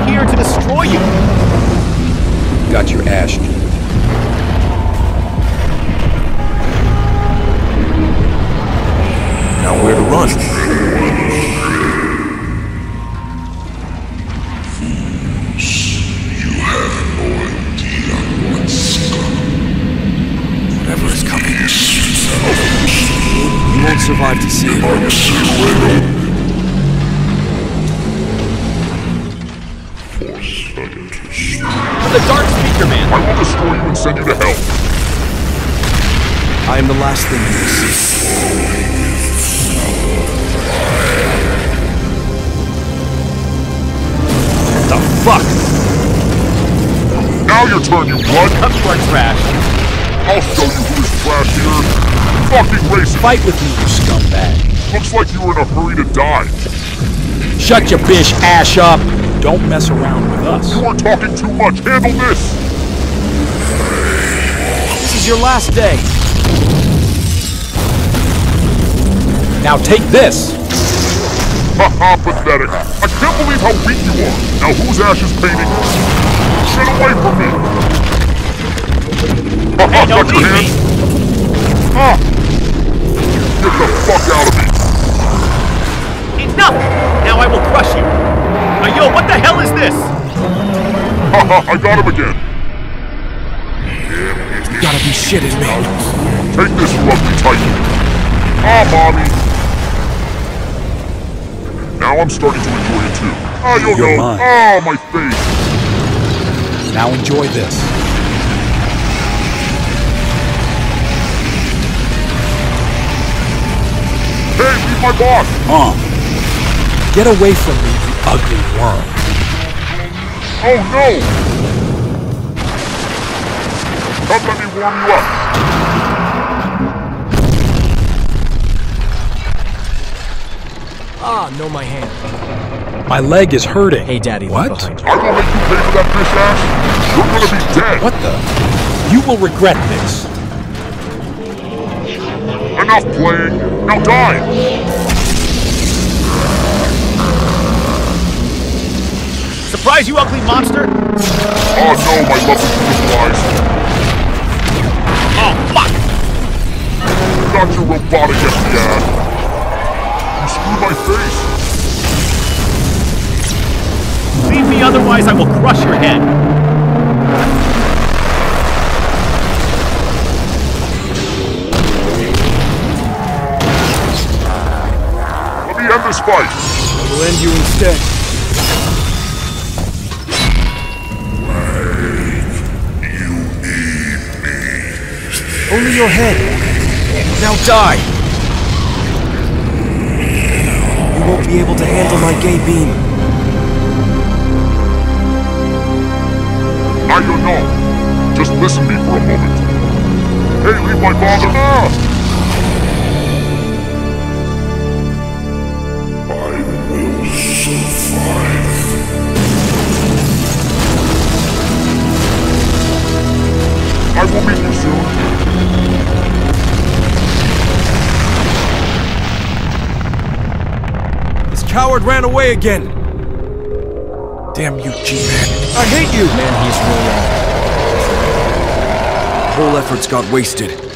We're here to destroy you! Got your ass beat. Now where to run? You have no idea what's coming. Whatever is coming, you won't survive to see it. I'm the Dark Speaker Man! I will destroy you and send you to hell! I am the last thing you will see. What the fuck? Now your turn, you blood! Cut through our trash! I'll show you who is trashier! Fucking racist! Fight with me, you scumbag! Looks like you were in a hurry to die! Shut your bitch ass up! Don't mess around with us. You are talking too much. Handle this! This is your last day. Now take this! Haha, pathetic. I can't believe how weak you are. Now whose ash is painting? Shut away from me! Haha, got your hand! Ah! Get the fuck out of me! Enough! Now I will crush you! Yo, what the hell is this? Haha, I got him again. You gotta be shitting me. Take this, Ruffy Titan. Ah, mommy. Now I'm starting to enjoy it too. Oh, you'll know. Ah, my face. Now enjoy this. Hey, leave my boss. Get away from me, you ugly worm. Oh no! Come, let me warm you up. Ah, no, my hand. My leg is hurting. Hey, Daddy, what? Leave behind you. I will make you pay for that fish ass. You're gonna be dead. What the? You will regret this. Enough playing. Now die. Surprise, you ugly monster! Oh no, my lovely flies! Oh, fuck! Got your robotic FBI! You screwed my face! Leave me, otherwise I will crush your head! Let me end this fight! I will end you instead. Only your head. Now die. You won't be able to handle my gay beam. I don't know. Just listen to me for a moment. Hey, leave my father now! I will survive. I will meet you soon. Howard ran away again! Damn you, G-Man. I hate you! Man, he's really wrong. The whole effort's got wasted.